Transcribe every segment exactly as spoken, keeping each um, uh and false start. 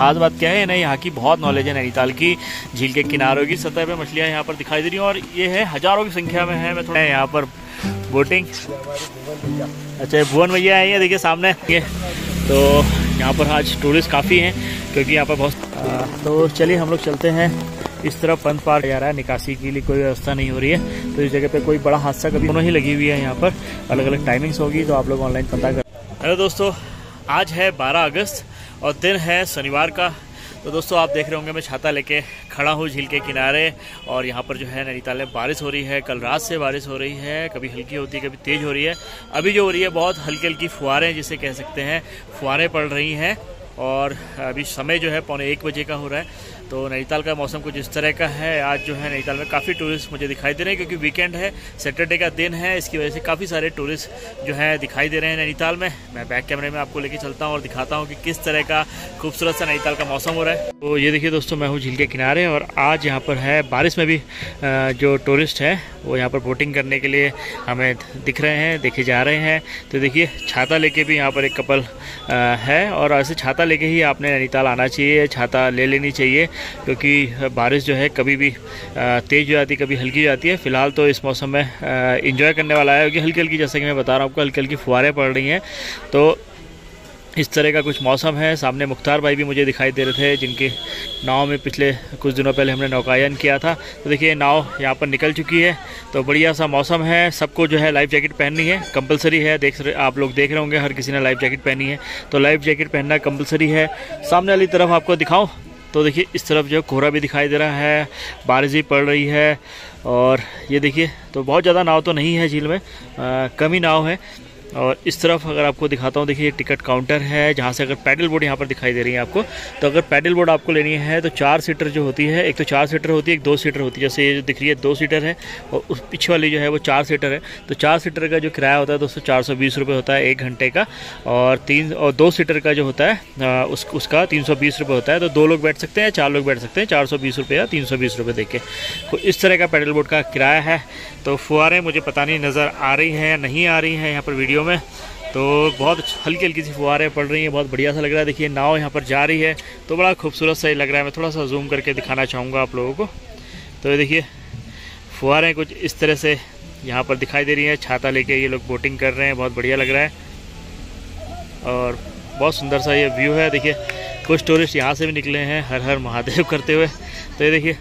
खास बात क्या है ना, यहाँ की बहुत नॉलेज है नैनीताल की। झील के किनारों की सतह पे मछलियाँ यहाँ पर दिखाई दे रही हैं और ये है हजारों की संख्या में है। मैं थोड़ा यहाँ पर बोटिंग, अच्छा भुवन भैया आए हैं, देखिए सामने। तो यहाँ पर आज टूरिस्ट काफ़ी हैं क्योंकि यहाँ पर बहुत। तो चलिए हम लोग चलते हैं इस तरफ। पंत पार्क जा रहा है, निकासी के लिए कोई व्यवस्था नहीं हो रही है, तो इस जगह पे कोई बड़ा हादसा कभी दोनों ही लगी हुई है। यहाँ पर अलग अलग टाइमिंग्स होगी तो आप लोग ऑनलाइन पता कर। हेलो दोस्तों, आज है बारह अगस्त और दिन है शनिवार का। तो दोस्तों आप देख रहे होंगे मैं छाता लेके खड़ा हूँ झील के किनारे। और यहाँ पर जो है नैनीताल में बारिश हो रही है, कल रात से बारिश हो रही है, कभी हल्की होती है कभी तेज़ हो रही है। अभी जो हो रही है बहुत हल्की हल्की फुहारें, जिसे कह सकते हैं फुहारें पड़ रही हैं। और अभी समय जो है पौने एक बजे का हो रहा है। तो नैनीताल का मौसम कुछ इस तरह का है। आज जो है नैनीताल में काफ़ी टूरिस्ट मुझे दिखाई दे रहे हैं क्योंकि वीकेंड है, सैटरडे का दिन है, इसकी वजह से काफ़ी सारे टूरिस्ट जो है दिखाई दे रहे हैं नैनीताल में। मैं बैक कैमरे में आपको लेके चलता हूं और दिखाता हूं कि किस तरह का खूबसूरत सा नैनीताल का मौसम हो रहा है। तो ये देखिए दोस्तों, मैं हूँ झील के किनारे और आज यहाँ पर है बारिश में भी जो टूरिस्ट है वो यहाँ पर बोटिंग करने के लिए हमें दिख रहे हैं, देखे जा रहे हैं। तो देखिए छाता लेके भी यहाँ पर एक कपल है और ऐसे छाता लेके ही आपने नैनीताल आना चाहिए, छाता ले लेनी चाहिए क्योंकि बारिश जो है कभी भी तेज़ हो जाती है कभी हल्की हो जाती है। फ़िलहाल तो इस मौसम में एंजॉय करने वाला है क्योंकि हल्की हल्की, जैसे कि मैं बता रहा हूँ आपको, हल्की हल्की फुहारें पड़ रही हैं। तो इस तरह का कुछ मौसम है। सामने मुख्तार भाई भी मुझे दिखाई दे रहे थे जिनके नाव में पिछले कुछ दिनों पहले हमने नौकायन किया था। तो देखिए नाव यहाँ पर निकल चुकी है। तो बढ़िया सा मौसम है, सबको जो है लाइफ जैकेट पहननी है, कंपलसरी है। देख आप लोग देख रहे होंगे हर किसी ने लाइफ जैकेट पहनी है, तो लाइफ जैकेट पहनना कंपलसरी है। सामने वाली तरफ आपको दिखाऊँ तो देखिए इस तरफ जो कोहरा भी दिखाई दे रहा है, बारिश भी पड़ रही है। और ये देखिए तो बहुत ज़्यादा नाव तो नहीं है झील में, कम ही नाव है। और इस तरफ अगर आपको दिखाता हूँ, देखिए टिकट काउंटर है जहाँ से अगर पैडल बोर्ड यहाँ पर दिखाई दे रही है आपको, तो अगर पैडल बोर्ड आपको लेनी है तो चार सीटर जो होती है, एक तो चार सीटर होती है एक दो सीटर होती है। जैसे ये जो दिख रही है दो सीटर है और उस पीछे वाली जो है वो चार सीटर है। तो चार सीटर का जो किराया होता है दोस्तों चार सौ बीस रुपये होता है एक घंटे का, और तीन और दो सीटर का जो होता है उस, उसका तीन सौ बीस रुपये होता है। तो दो लोग बैठ सकते हैं, चार लोग बैठ सकते हैं, चार सौ बीस रुपये या तीन सौ बीस रुपये देके। तो इस तरह का पैडल बोर्ड का किराया है। तो फुहारें मुझे पता नहीं नज़र आ रही हैं नहीं आ रही हैं यहाँ पर वीडियो में, तो बहुत हल्की हल्की सी फुहारें पड़ रही हैं, बहुत बढ़िया सा लग रहा है। देखिए नाव यहाँ पर जा रही है तो बड़ा खूबसूरत सा ही लग रहा है। मैं थोड़ा सा जूम करके दिखाना चाहूँगा आप लोगों को। तो ये देखिए फुहारें कुछ इस तरह से यहाँ पर दिखाई दे रही हैं। छाता लेके ये लोग बोटिंग कर रहे हैं, बहुत बढ़िया लग रहा है और बहुत सुंदर सा ये व्यू है। देखिए कुछ टूरिस्ट यहाँ से भी निकले हैं हर हर महादेव करते हुए। तो ये देखिए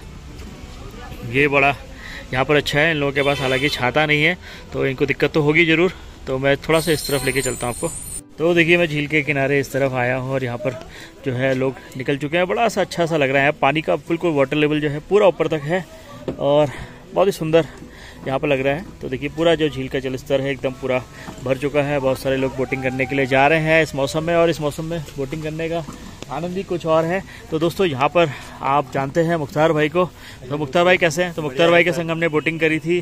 ये बड़ा यहाँ पर अच्छा है। इन लोगों के पास हालांकि छाता नहीं है तो इनको दिक्कत तो होगी ज़रूर। तो मैं थोड़ा सा इस तरफ लेके चलता हूँ आपको। तो देखिए मैं झील के किनारे इस तरफ आया हूँ और यहाँ पर जो है लोग निकल चुके हैं। बड़ा सा अच्छा सा लग रहा है। पानी का बिल्कुल वाटर लेवल जो है पूरा ऊपर तक है और बहुत ही सुंदर यहाँ पर लग रहा है। तो देखिए पूरा जो झील का जलस्तर है एकदम पूरा भर चुका है। बहुत सारे लोग बोटिंग करने के लिए जा रहे हैं इस मौसम में, और इस मौसम में बोटिंग करने का आनंद ही कुछ और है। तो दोस्तों यहाँ पर आप जानते हैं मुख्तार भाई को। तो मुख्तार भाई कैसे हैं? तो मुख्तार भाई के संग हमने बोटिंग करी थी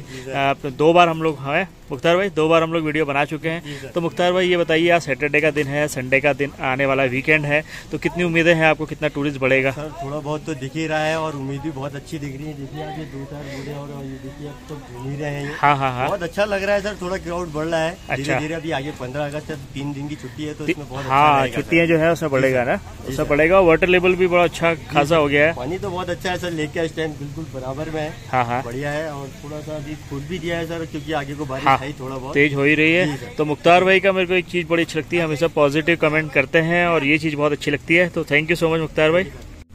दो बार हम लोग हैं। मुख्तार भाई दो बार हम लोग वीडियो बना चुके हैं। तो मुख्तार भाई ये बताइए, आज सैटरडे का दिन है, संडे का दिन आने वाला वीकेंड है, तो कितनी उम्मीदें हैं आपको, कितना टूरिस्ट बढ़ेगा? सर थोड़ा बहुत तो दिख ही रहा है और उम्मीद भी बहुत अच्छी दिख रही है। देखिए आप ये दो चार बूढ़े और ये देखिए आप तो घूम ही रहे हैं। हाँ हाँ हाँ, बहुत अच्छा लग रहा है सर। थोड़ा क्राउड बढ़ रहा है धीरे धीरे। अभी आगे पंद्रह अगस्त तीन दिन की छुट्टी है तो इसमें बहुत, हाँ छुट्टियाँ जो है उसमें बढ़ेगा ना, उसमें बढ़ेगा। वाटर लेवल भी बड़ा अच्छा खासा हो गया है। पानी तो बहुत अच्छा है सर, लेक का इस टाइम बिल्कुल बराबर में है। हाँ हाँ बढ़िया है। और थोड़ा सा अभी खोल भी दिया है सर क्योंकि आगे को बारिश हाँ, थोड़ा बहुत तेज हो ही रही है। तो मुख्तार भाई का मेरे को एक चीज़ बड़ी अच्छी लगती है, हमेशा पॉजिटिव कमेंट करते हैं और ये चीज़ बहुत अच्छी लगती है। तो thank you so much Mukhtar भाई।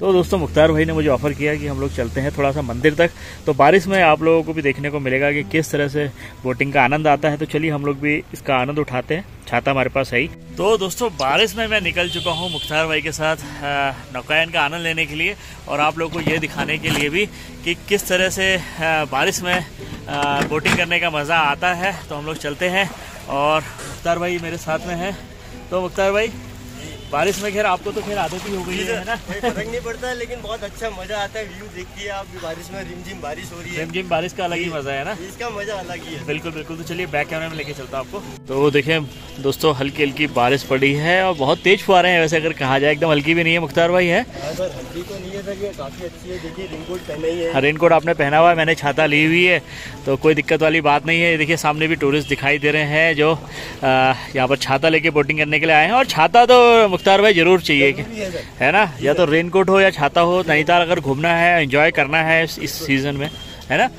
तो दोस्तों मुख्तार भाई ने मुझे ऑफ़र किया कि हम लोग चलते हैं थोड़ा सा मंदिर तक। तो बारिश में आप लोगों को भी देखने को मिलेगा कि किस तरह से बोटिंग का आनंद आता है। तो चलिए हम लोग भी इसका आनंद उठाते हैं। छाता हमारे पास है ही। तो दोस्तों बारिश में मैं निकल चुका हूँ मुख्तार भाई के साथ नौकायन का आनंद लेने के लिए और आप लोगों को ये दिखाने के लिए भी कि किस तरह से बारिश में बोटिंग करने का मज़ा आता है। तो हम लोग चलते हैं और मुख्तार भाई मेरे साथ में हैं। तो मुख्तार भाई बारिश में खैर आपको तो खैर आदत ही हो गई है ना, फर्क नहीं पड़ता है, लेकिन बहुत अच्छा मजा आता है। व्यू देखिए आप, बारिश में रिमझिम बारिश हो रही है, रिमझिम बारिश का अलग ही मजा है ना, इसका मजा अलग ही है। बिल्कुल बिल्कुल। तो चलिए बैक कैमरा में लेके चलता हूं आपको। तो देखें दोस्तों हल्की हल्की बारिश पड़ी है और बहुत तेज फुहारे हैं। वैसे अगर कहा जाए एकदम हल्की भी नहीं है मुख्तार भाई है, हल्की तो नहीं है, काफी अच्छी है। देखिए रेनकोट पहना ही है, रेनकोट आपने पहना हुआ है, मैंने छाता ली हुई है, तो कोई दिक्कत वाली बात नहीं है। देखिए सामने भी टूरिस्ट दिखाई दे रहे हैं जो यहाँ पर छाता लेके बोटिंग करने के लिए आए हैं। और छाता तो मुख्तार भाई जरूर चाहिए कि है ना, या तो रेनकोट हो या छाता हो, नैनीताल अगर घूमना है, एंजॉय करना है इस सीजन में, है ना।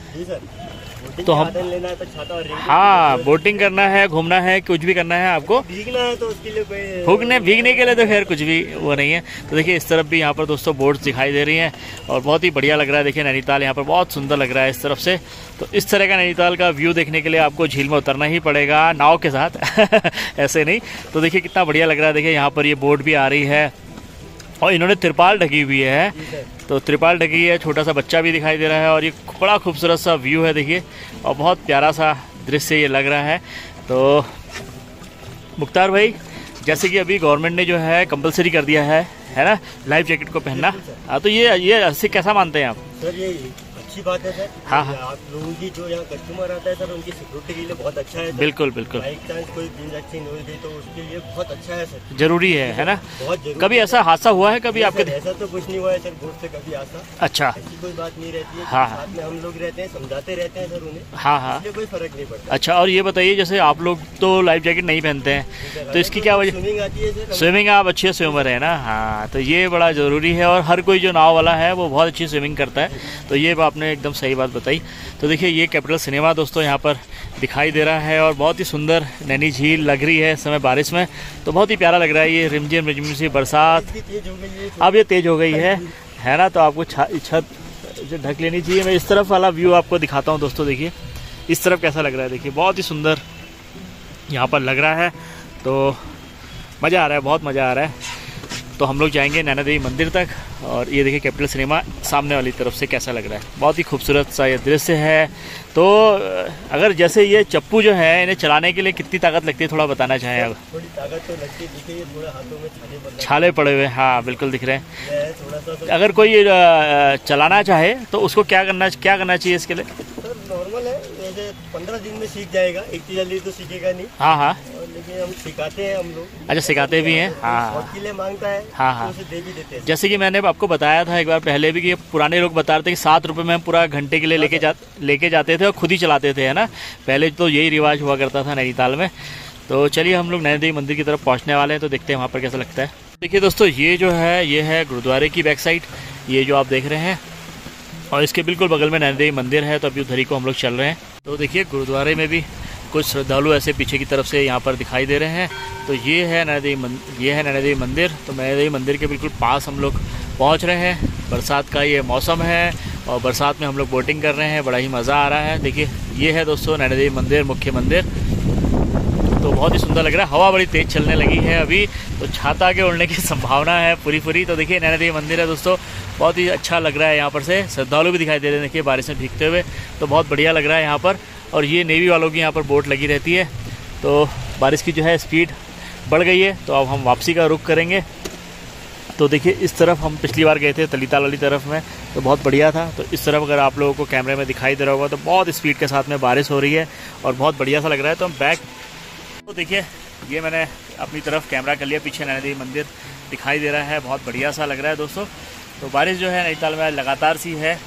तो हम लेना है तो छाता और हाँ, बोटिंग करना है, घूमना है, कुछ भी करना है आपको, भीगना है तो उसके लिए भूगने भीगने के लिए तो खैर कुछ भी वो नहीं है। तो देखिए इस तरफ भी यहाँ पर दोस्तों बोट्स दिखाई दे रही हैं और बहुत ही बढ़िया लग रहा है। देखिए नैनीताल यहाँ पर बहुत सुंदर लग रहा है इस तरफ से। तो इस तरह का नैनीताल का व्यू देखने के लिए आपको झील में उतरना ही पड़ेगा नाव के साथ ऐसे नहीं। तो देखिए कितना बढ़िया लग रहा है। देखिए यहाँ पर ये बोट भी आ रही है और इन्होंने त्रिपाल ढकी हुई है, तो त्रिपाल ढकी है, छोटा सा बच्चा भी दिखाई दे रहा है और ये बड़ा खूबसूरत सा व्यू है देखिए, और बहुत प्यारा सा दृश्य ये लग रहा है। तो मुख्तार भाई जैसे कि अभी गवर्नमेंट ने जो है कंपलसरी कर दिया है है ना लाइफ जैकेट को पहनना, हाँ, तो ये ये ऐसे कैसा मानते हैं आप? सर ये अच्छी बात है सर, हाँ हाँ, आप लोगों की जो यहाँ कस्टमर आता है सर उनकी सिक्योरिटी के लिए बहुत अच्छा है। बिल्कुल बिल्कुल, कोई एक्सीडेंट हो गई तो उसके लिए बहुत अच्छा है सर, जरूरी है, है ना। कभी ऐसा हादसा हुआ है कभी आपके? ऐसा तो कुछ नहीं हुआ है सर, बोट से कभी हादसा, अच्छा, ऐसी कोई बात नहीं रहती है, हाँ हाँ, हम लोग रहते हैं, समझाते रहते हैं सर उन्हें, हाँ हाँ, कोई फर्क नहीं पड़ता। अच्छा, और ये बताइए जैसे आप लोग तो लाइफ जैकेट नहीं पहनते हैं तो इसकी क्या वजह? स्विमिंग आती है, स्विमिंग आप अच्छे स्विमर है ना, हाँ, तो ये बड़ा जरूरी है और हर कोई जो नाव वाला है वो बहुत अच्छी स्विमिंग करता है, तो ये आपने एकदम सही बात बताई। तो देखिए ये कैपिटल सिनेमा दोस्तों यहाँ पर दिखाई दे रहा है और बहुत ही सुंदर नैनी झील लग रही है इस समय बारिश में, तो बहुत ही प्यारा लग रहा है। ये रिमझिम रिमझिम सी बरसात, अब ये तेज हो गई है है ना, तो आपको छत जो ढक लेनी चाहिए। मैं इस तरफ वाला व्यू आपको दिखाता हूँ दोस्तों, देखिए इस तरफ कैसा लग रहा है, देखिए बहुत ही सुंदर यहाँ पर लग रहा है, तो मज़ा आ रहा है, बहुत मज़ा आ रहा है। तो हम लोग जाएंगे नैना देवी मंदिर तक और ये देखिए कैपिटल सिनेमा सामने वाली तरफ से कैसा लग रहा है, बहुत ही खूबसूरत सा ये दृश्य है। तो अगर जैसे ये चप्पू जो है इन्हें चलाने के लिए कितनी ताकत लगती है, थोड़ा बताना चाहें आप? थोड़ी ताकत तो लगती है, देखिए थोड़ा हाथों में छाले पड़े हुए, हाँ बिल्कुल दिख रहे हैं थोड़ा सा। अगर कोई चलाना चाहे तो उसको क्या करना क्या करना चाहिए इसके लिए? नॉर्मल है, जैसे पंद्रह दिन में सीख जाएगा, इतनी जल्दी तो सीखेगा नहीं, हाँ हाँ, लेकिन हम सिखाते हैं हम लोग। अच्छा, सिखाते भी हैं, हाँ हाँ, मांगता है, हाँ हाँ, तो दे भी देते हैं। जैसे कि मैंने आपको बताया था एक बार पहले भी कि पुराने लोग बता रहे थे कि सात रुपये में हम पूरा घंटे के लिए लेके जा लेके जाते थे और खुद ही चलाते थे, है ना, पहले तो यही रिवाज हुआ करता था नैनीताल में। तो चलिए हम लोग नैना देवी मंदिर की तरफ पहुँचने वाले हैं, तो देखते हैं वहाँ पर कैसा लगता है। देखिए दोस्तों ये जो है ये है गुरुद्वारे की बैक साइड, ये जो आप देख रहे हैं, और इसके बिल्कुल बगल में नैना देवी मंदिर है, तो अभी उधर ही को हम लोग चल रहे हैं। तो देखिए गुरुद्वारे में भी कुछ श्रद्धालु ऐसे पीछे की तरफ से यहाँ पर दिखाई दे रहे हैं। तो ये है नैना देवी मंदिर, ये है नैना देवी मंदिर। तो नैना देवी मंदिर के बिल्कुल पास हम लोग पहुँच रहे हैं। बरसात का ये मौसम है और बरसात में हम लोग बोटिंग कर रहे हैं, बड़ा ही मज़ा आ रहा है। देखिए ये है दोस्तों नैना देवी मंदिर, मुख्य मंदिर, तो बहुत ही सुंदर लग रहा है। हवा बड़ी तेज़ चलने लगी है अभी, तो छाता के उड़ने की संभावना है पूरी पूरी। तो देखिए नैना देवी मंदिर है दोस्तों, बहुत ही अच्छा लग रहा है। यहाँ पर से श्रद्धालु भी दिखाई दे रहे हैं, देखिए बारिश में भीगते हुए, तो बहुत बढ़िया लग रहा है यहाँ पर। और ये नेवी वालों की यहाँ पर बोट लगी रहती है। तो बारिश की जो है स्पीड बढ़ गई है, तो अब हम वापसी का रुख करेंगे। तो देखिए इस तरफ हम पिछली बार गए थे तलीताल वाली तरफ में, तो बहुत बढ़िया था। तो इस तरफ अगर आप लोगों को कैमरे में दिखाई दे रहा होगा तो बहुत स्पीड के साथ में बारिश हो रही है और बहुत बढ़िया सा लग रहा है। तो हम बैक, तो देखिए ये मैंने अपनी तरफ कैमरा कर लिया, पीछे नैना देवी मंदिर दिखाई दे रहा है, बहुत बढ़िया सा लग रहा है दोस्तों। तो बारिश जो है नैनीताल में लगातार सी है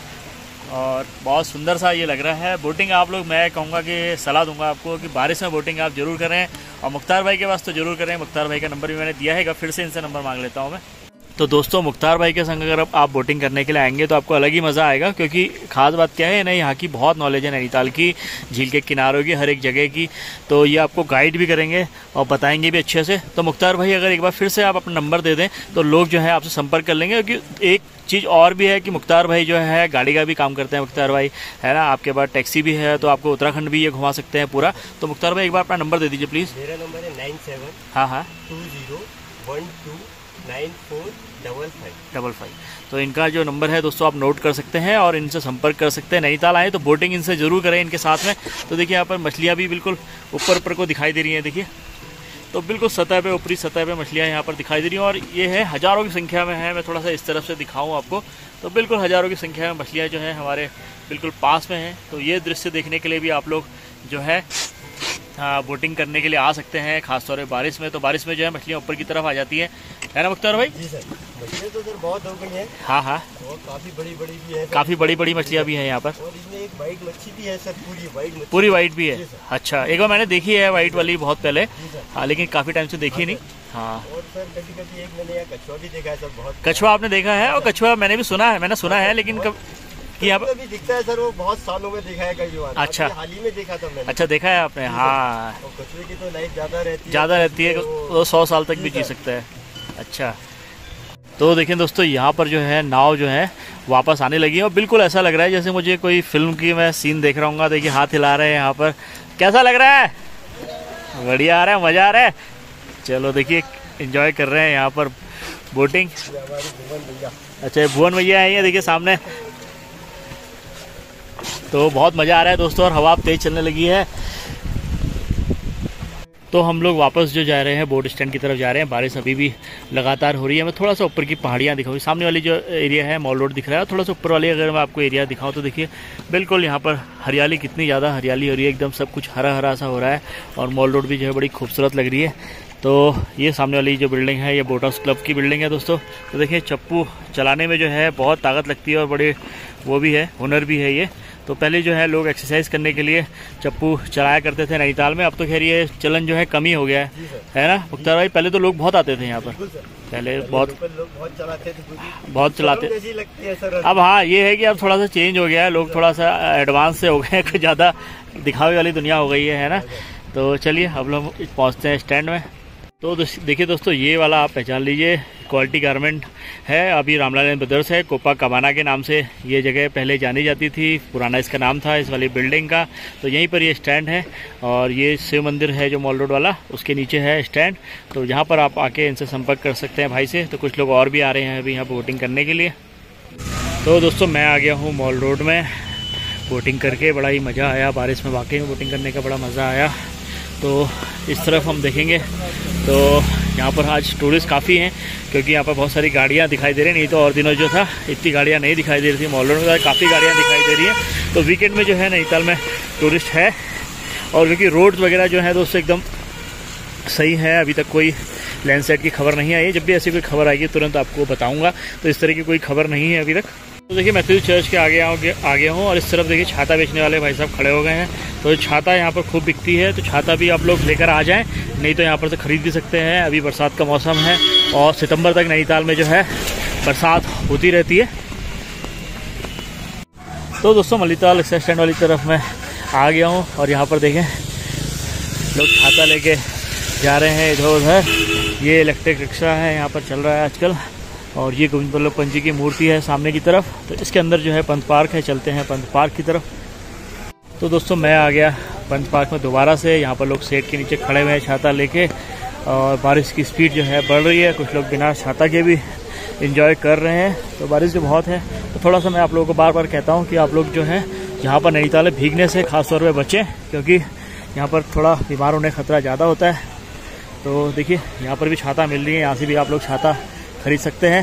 और बहुत सुंदर सा ये लग रहा है। बोटिंग आप लोग, मैं कहूँगा कि सलाह दूंगा आपको कि बारिश में बोटिंग आप ज़रूर करें और मुख्तार भाई के पास तो ज़रूर करें। मुख्तार भाई का नंबर भी मैंने दिया है, फिर से इनसे नंबर मांग लेता हूँ मैं। तो दोस्तों मुख्तार भाई के संग अगर आप बोटिंग करने के लिए आएंगे तो आपको अलग ही मज़ा आएगा, क्योंकि खास बात क्या है ना, यहाँ की बहुत नॉलेज है नैनीताल की, झील के किनारों की, हर एक जगह की। तो ये आपको गाइड भी करेंगे और बताएंगे भी अच्छे से। तो मुख्तार भाई अगर एक बार फिर से आप अपना नंबर दे दें तो लोग जो है आपसे संपर्क कर लेंगे। क्योंकि एक चीज़ और भी है कि मुख्तार भाई जो है गाड़ी का भी काम करते हैं, मुख्तार भाई है ना, आपके पास टैक्सी भी है, तो आपको उत्तराखंड भी ये घुमा सकते हैं पूरा। तो मुख्तार भाई एक बार अपना नंबर दे दीजिए प्लीज़। मेरा नंबर है नाइन सेवन, हाँ हाँ, two zero one two nine four double five double five. तो इनका जो नंबर है दोस्तों आप नोट कर सकते हैं और इनसे संपर्क कर सकते हैं। नैनीताल आए तो बोटिंग इनसे ज़रूर करें, इनके साथ में। तो देखिए यहाँ पर मछलियाँ भी बिल्कुल ऊपर ऊपर को दिखाई दे रही हैं, देखिए तो बिल्कुल सतह पे, ऊपरी सतह पे मछलियाँ यहाँ पर दिखाई दे रही हैं। और ये है हज़ारों की संख्या में है, मैं थोड़ा सा इस तरफ से दिखाऊँ आपको, तो बिल्कुल हज़ारों की संख्या में मछलियाँ जो है हमारे बिल्कुल पास में हैं। तो ये दृश्य देखने के लिए भी आप लोग जो है बोटिंग करने के लिए आ सकते हैं, खासतौर पर बारिश में। तो बारिश में जो है मछलियाँ ऊपर की तरफ आ जाती है, है ना मुख्तार भाई? जी सर, मछलियाँ तो सर बहुत हो गई हैं। हाँ हाँ, और काफ़ी बड़ी बड़ी भी है, काफ़ी बड़ी बड़ी मछलियाँ भी हैं यहाँ पर। और इसमें एक वाइट मच्छी भी है सर, पूरी वाइट, पूरी वाइट भी है। अच्छा, एक बार मैंने देखी है वाइट वाली बहुत पहले, हाँ, लेकिन काफ़ी टाइम से देखी नहीं। हाँ, और सर कभी कभी एक मैंने कछुआ भी देखा है सर, बहुत। कछुआ आपने देखा है? और कछुआ मैंने भी सुना है, मैंने सुना है लेकिन कि आप अभी दिखता है सर, वो बहुत सालों में देखा है कई बार। अच्छा, हाल ही में देखा था मैंने। अच्छा, देखा है आपने? हाँ, कछुए की तो लाइफ ज्यादा रहती है, ज्यादा रहती है, वो सौ साल तक भी जी सकता है। अच्छा, तो देखिए दोस्तों, यहाँ पर जो है नाव जो है वापस आने लगी है, और बिल्कुल ऐसा लग रहा है जैसे मुझे कोई फिल्म की मैं सीन देख रहा हूँ। देखिए हाथ हिला रहे हैं यहाँ पर, कैसा लग रहा है? बढ़िया आ रहा है, मज़ा आ रहा है। चलो देखिए, एंजॉय कर रहे हैं यहाँ पर बोटिंग। अच्छा, भुवन भैया है ये, देखिए सामने। तो बहुत मज़ा आ रहा है दोस्तों, और हवा तेज चलने लगी है। तो हम लोग वापस जो जा रहे हैं बोट स्टैंड की तरफ जा रहे हैं। बारिश अभी भी लगातार हो रही है। मैं थोड़ा सा ऊपर की पहाड़ियाँ दिखाऊँ, सामने वाली जो एरिया है मॉल रोड दिख रहा है, थोड़ा सा ऊपर वाली अगर मैं आपको एरिया दिखाऊँ तो देखिए बिल्कुल यहाँ पर हरियाली, कितनी ज़्यादा हरियाली हो रही है, एकदम सब कुछ हरा हरा सा हो रहा है। और मॉल रोड भी जो है बड़ी खूबसूरत लग रही है। तो ये सामने वाली जो बिल्डिंग है ये बोट हाउस क्लब की बिल्डिंग है दोस्तों। तो देखिए चप्पू चलाने में जो है बहुत ताकत लगती है, और बड़े वो भी है, हुनर भी है ये। तो पहले जो है लोग एक्सरसाइज करने के लिए चप्पू चलाया करते थे नैनीताल में, अब तो खैर ये चलन जो है कम ही हो गया है, है ना मुख्तार भाई? पहले तो लोग बहुत आते थे यहाँ पर, पहले बहुत बहुत चलाते थे, बहुत चलाते थे। अब हाँ ये है कि अब थोड़ा सा चेंज हो गया है, लोग थोड़ा सा एडवांस से हो गए, कुछ ज़्यादा दिखावे वाली दुनिया हो गई है, है ना? तो चलिए अब लोग पहुँचते हैं स्टैंड में। तो देखिए दोस्तों, ये वाला आप पहचान लीजिए, क्वालिटी गारमेंट है, अभी रामलाल एंड ब्रदर्स है। कोपा कमाना के नाम से ये जगह पहले जानी जाती थी, पुराना इसका नाम था इस वाली बिल्डिंग का। तो यहीं पर ये स्टैंड है, और ये शिव मंदिर है जो मॉल रोड वाला, उसके नीचे है स्टैंड। तो यहाँ पर आप आके इनसे संपर्क कर सकते हैं भाई से। तो कुछ लोग और भी आ रहे हैं अभी यहाँ बोटिंग करने के लिए। तो दोस्तों मैं आ गया हूँ मॉल रोड में, बोटिंग करके बड़ा ही मज़ा आया। बारिश में वाकई में बोटिंग करने का बड़ा मज़ा आया। तो इस तरफ हम देखेंगे तो यहाँ पर आज टूरिस्ट काफ़ी हैं, क्योंकि यहाँ पर बहुत सारी गाड़ियाँ दिखाई दे रही हैं। नहीं तो और दिनों जो था इतनी गाड़ियाँ नहीं दिखाई दे रही थी, मॉल रोड में काफ़ी गाड़ियाँ दिखाई दे रही हैं। तो वीकेंड में जो है नैनीताल में टूरिस्ट है, और क्योंकि रोड वगैरह जो है दोस्तों एकदम सही है, अभी तक कोई लैंडस्लाइड की खबर नहीं आई है। जब भी ऐसी कोई खबर आएगी तुरंत आपको बताऊँगा। तो इस तरह की कोई खबर नहीं है अभी तक। तो देखिए मैं तो चर्च के आगे आगे आगे हूँ, और इस तरफ देखिए छाता बेचने वाले भाई साहब खड़े हो गए हैं। तो छाता यहाँ पर खूब बिकती है, तो छाता भी आप लोग लेकर आ जाएं, नहीं तो यहाँ पर से ख़रीद भी सकते हैं। अभी बरसात का मौसम है, और सितंबर तक नैनीताल में जो है बरसात होती रहती है। तो दोस्तों मल्लीताल एक्स स्टैंड वाली तरफ मैं आ गया हूँ, और यहाँ पर देखें लोग छाता लेके जा रहे हैं इधर उधर। ये इलेक्ट्रिक रिक्शा है यहाँ पर चल रहा है आजकल, और ये गोविंद बल्लभ पंत जी की मूर्ति है सामने की तरफ। तो इसके अंदर जो है पंत पार्क है, चलते हैं पंत पार्क की तरफ। तो दोस्तों मैं आ गया पंत पार्क में दोबारा से। यहाँ पर लोग सेट के नीचे खड़े हुए हैं छाता लेके, और बारिश की स्पीड जो है बढ़ रही है। कुछ लोग बिना छाता के भी एंजॉय कर रहे हैं। तो बारिश जो बहुत है, तो थोड़ा सा मैं आप लोगों को बार बार कहता हूँ कि आप लोग जो है यहाँ पर नैनीताल भीगने से खासतौर पर बचें, क्योंकि यहाँ पर थोड़ा बीमार होने का खतरा ज़्यादा होता है। तो देखिए यहाँ पर भी छाता मिल रही है, यहाँ से भी आप लोग छाता खरीद सकते हैं।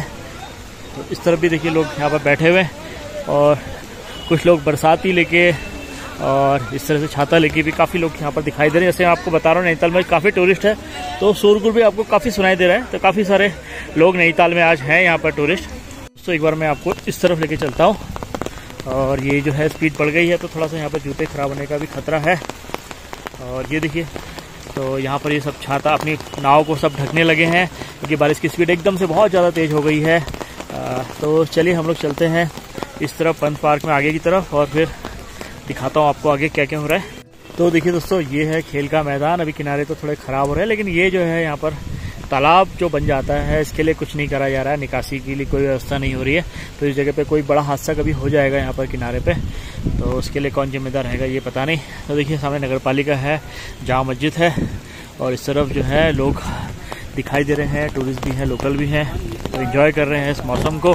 तो इस तरफ भी देखिए लोग यहाँ पर बैठे हुए, और कुछ लोग बरसाती लेके और इस तरह से छाता लेके भी काफ़ी लोग यहाँ पर दिखाई दे रहे हैं। जैसे मैं आपको बता रहा हूँ नैनीताल में काफ़ी टूरिस्ट है, तो शोरगुल भी आपको काफ़ी सुनाई दे रहा है। तो काफ़ी सारे लोग नैनीताल में आज हैं यहाँ पर टूरिस्ट। तो एक बार मैं आपको इस तरफ लेके चलता हूँ, और ये जो है स्पीड बढ़ गई है, तो थोड़ा सा यहाँ पर जूते ख़राब होने का भी खतरा है। और ये देखिए तो यहाँ पर ये सब छाता अपनी नाव को सब ढकने लगे हैं, क्योंकि बारिश की स्पीड एकदम से बहुत ज़्यादा तेज़ हो गई है। आ, तो चलिए हम लोग चलते हैं इस तरफ पंत पार्क में आगे की तरफ, और फिर दिखाता हूँ आपको आगे क्या क्या हो रहा है। तो देखिए दोस्तों ये है खेल का मैदान, अभी किनारे तो थोड़े ख़राब हो रहे हैं, लेकिन ये जो है यहाँ पर तालाब जो बन जाता है इसके लिए कुछ नहीं करा जा रहा है, निकासी के लिए कोई व्यवस्था नहीं हो रही है। तो इस जगह पे कोई बड़ा हादसा कभी हो जाएगा यहाँ पर किनारे पे, तो उसके लिए कौन जिम्मेदार रहेगा ये पता नहीं। तो देखिए सामने नगर पालिका है, जामा मस्जिद है, और इस तरफ जो है लोग दिखाई दे रहे हैं, टूरिस्ट भी हैं, लोकल भी हैं, तो इन्जॉय कर रहे हैं इस मौसम को।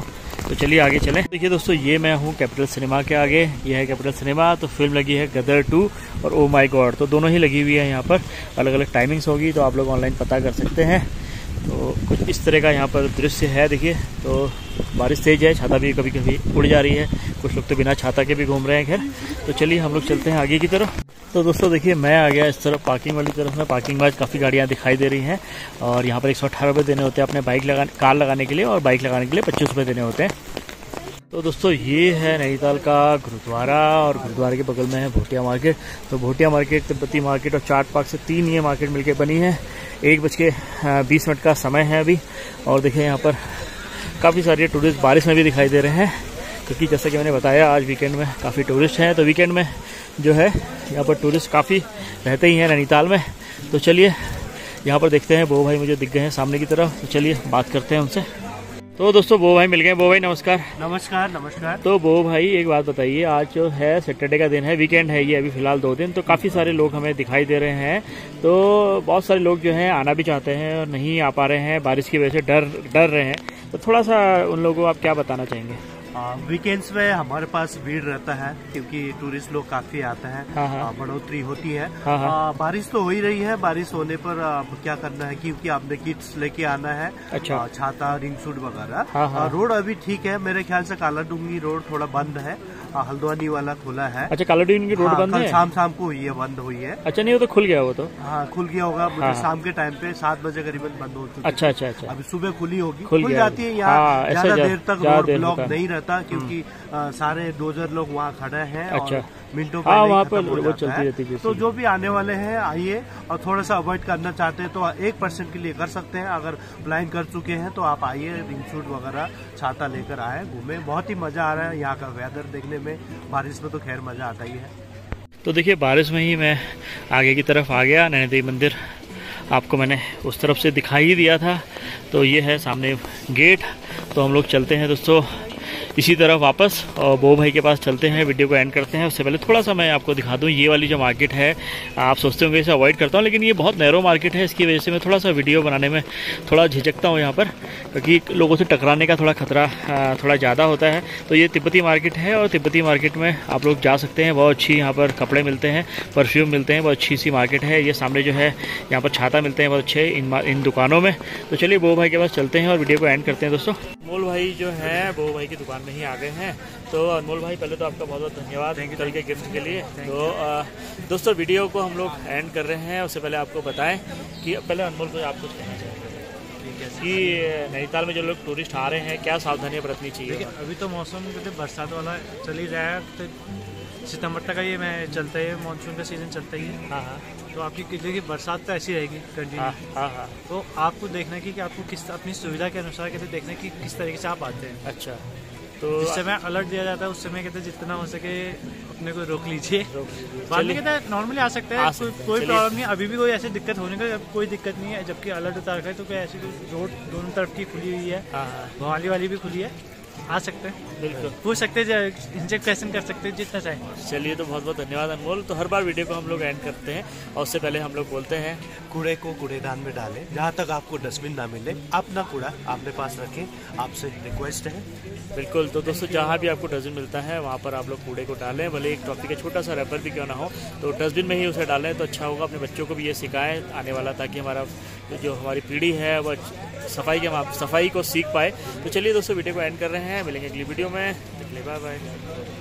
तो चलिए आगे चलें। देखिए दोस्तों ये मैं हूँ कैपिटल सिनेमा के आगे, ये है कैपिटल सिनेमा। तो फिल्म लगी है गदर टू और ओ माई गोड, तो दोनों ही लगी हुई है यहाँ पर, अलग अलग टाइमिंग्स होगी, तो आप लोग ऑनलाइन पता कर सकते हैं। तो कुछ इस तरह का यहाँ पर दृश्य है। देखिए तो बारिश तेज है, छाता भी कभी कभी उड़ जा रही है, कुछ लोग तो बिना छाता के भी घूम रहे हैं। खैर तो चलिए हम लोग चलते हैं आगे की तरफ। तो दोस्तों देखिए मैं आ गया इस तरफ पार्किंग वाली तरफ में। पार्किंग में काफ़ी गाड़ियाँ दिखाई दे रही हैं और यहाँ पर एक सौ अठारह रुपये देने होते हैं अपने बाइक लगा कार लगाने के लिए, और बाइक लगाने के लिए पच्चीस रुपये देने होते हैं। तो दोस्तों ये है नैनीताल का गुरुद्वारा, और गुरुद्वारे के बगल में है भोटिया मार्केट। तो भोटिया मार्केट, तिब्बती मार्केट और चार्ट पार्क से तीन ये मार्केट मिलके बनी है। एक बज के बीस मिनट का समय है अभी, और देखिए यहाँ पर काफ़ी सारे टूरिस्ट बारिश में भी दिखाई दे रहे हैं, क्योंकि जैसा कि मैंने बताया आज वीकेंड में काफ़ी टूरिस्ट हैं। तो वीकेंड में जो है यहाँ पर टूरिस्ट काफ़ी रहते ही हैं नैनीताल में। तो चलिए यहाँ पर देखते हैं, वो भाई मुझे दिख गए हैं सामने की तरफ, तो चलिए बात करते हैं उनसे। तो दोस्तों वो भाई मिल गए। वो भाई नमस्कार। नमस्कार नमस्कार। तो वो भाई एक बात बताइए, आज जो है सैटरडे का दिन है, वीकेंड है ये अभी फिलहाल दो दिन, तो काफ़ी सारे लोग हमें दिखाई दे रहे हैं। तो बहुत सारे लोग जो हैं आना भी चाहते हैं और नहीं आ पा रहे हैं, बारिश की वजह से डर डर रहे हैं। तो थोड़ा सा उन लोगों को आप क्या बताना चाहेंगे? वीकेंड्स में हमारे पास भीड़ रहता है क्योंकि टूरिस्ट लोग काफी आते हैं। हाँ हाँ। बढ़ोतरी होती है। हाँ हाँ। आ, बारिश तो हो ही रही है। बारिश होने पर आ, क्या करना है क्योंकि आपने किट्स लेके आना है। अच्छा। आ, छाता, रिंग सूट वगैरह। हाँ हाँ। रोड अभी ठीक है मेरे ख्याल से। काला डूंगी रोड थोड़ा बंद है, हल्द्वानी वाला खुला है। अच्छा, काला डूंगी रोड बंद है? शाम शाम को हुई है, बंद हुई है। अच्छा, नहीं वो तो खुल गया। वो तो हाँ खुल गया होगा, मुझे शाम के टाइम पे सात बजे करीबन बंद हो चुकी। अच्छा अच्छा अच्छा। अभी सुबह खुली होगी, खुल जाती है। यहाँ ज्यादा देर तक रोड ब्लॉक नहीं रहता क्योंकि आ, सारे डोजर लोग वहाँ खड़े हैं। अच्छा। और मिनटों में वहाँ पर वो चलती रहती है। तो जो भी आने वाले हैं आइए, और थोड़ा सा अवॉइड करना चाहते हैं तो एक परसेंट के लिए कर सकते हैं। अगर प्लान कर चुके हैं तो आप आइए, रिंग सूट वगैरह छाता लेकर आए, घूमे, बहुत ही मजा आ रहा है यहाँ का वेदर देखने में। बारिश में तो खैर मजा आता ही है। तो देखिए बारिश में ही मैं आगे की तरफ आ गया। नैना देवी मंदिर आपको मैंने उस तरफ से दिखाई ही दिया था। तो ये है सामने गेट। तो हम लोग चलते हैं दोस्तों इसी तरफ वापस, और वो भाई के पास चलते हैं। वीडियो को एंड करते हैं। उससे पहले थोड़ा सा मैं आपको दिखा दूं, ये वाली जो मार्केट है आप सोचते होंगे इसे अवॉइड करता हूं, लेकिन ये बहुत नैरो मार्केट है, इसकी वजह से मैं थोड़ा सा वीडियो बनाने में थोड़ा झिझकता हूं यहाँ पर, क्योंकि लोगों से टकराने का थोड़ा खतरा थोड़ा ज़्यादा होता है। तो ये तिब्बती मार्केट है, और तिब्बती मार्केट में आप लोग जा सकते हैं। बहुत अच्छी यहाँ पर कपड़े मिलते हैं, परफ्यूम मिलते हैं, बहुत अच्छी सी मार्केट है। ये सामने जो है यहाँ पर छाता मिलते हैं बहुत अच्छे इन इन दुकानों में। तो चलिए वो भाई के पास चलते हैं और वीडियो को एंड करते हैं दोस्तों। अनमोल भाई जो है वो भाई की दुकान में ही आ गए हैं। तो अनमोल भाई पहले तो आपका बहुत बहुत धन्यवाद कल के गिफ्ट के लिए। तो दोस्तों वीडियो को हम लोग एंड कर रहे हैं। उससे पहले आपको बताएं कि पहले अनमोल को आप कुछ कहना चाहेंगे कि नैनीताल में जो लोग टूरिस्ट आ रहे हैं क्या सावधानियाँ बरतनी चाहिए? अभी तो मौसम बरसात वाला चल ही रहा है, तो सितम्बर तक ये मैं चलता है, मानसून का सीजन चलता ही है। हाँ हाँ। तो आपकी क्योंकि बरसात तो ऐसी रहेगी कंटिन्यू। हाँ हाँ। तो आपको देखना है कि आपको किस अपनी सुविधा के अनुसार कहते देखना है कि किस तरीके से आप आते हैं। अच्छा। तो जिस समय अलर्ट दिया जाता है उस समय कहते जितना हो सके अपने को रोक लीजिए। बाद में कहते नॉर्मली आ सकते हैं, कोई प्रॉब्लम नहीं। अभी भी कोई ऐसी दिक्कत होने का कोई दिक्कत नहीं है। जबकि अलर्ट उतार है तो कोई ऐसी रोड दोनों तरफ की खुली हुई है, भवाली वाली भी खुली है, आ सकते हैं, बिल्कुल पूछ सकते हैं, इनसे क्वेश्चन कर सकते हैं जितना चाहिए। चलिए तो बहुत बहुत धन्यवाद अनमोल। तो हर बार वीडियो को हम लोग एंड करते हैं, और उससे पहले हम लोग बोलते हैं कूड़े को कूड़ेदान में डालें। जहाँ तक आपको डस्टबिन ना मिले अपना कूड़ा आपने पास रखें, आपसे रिक्वेस्ट है। बिल्कुल। तो दोस्तों जहाँ भी आपको डस्टबिन मिलता है वहाँ पर आप लोग कूड़े को डालें, भले एक टॉपिक का छोटा सा रैपर भी क्यों ना हो, तो डस्टबिन में ही उसे डालें तो अच्छा होगा। अपने बच्चों को भी ये सिखाएं आने वाला, ताकि हमारा जो हमारी पीढ़ी है वह सफाई के सफाई को सीख पाए। तो चलिए दोस्तों वीडियो को एंड कर रहे हैं, मिलेंगे अगली वीडियो में। Bye bye.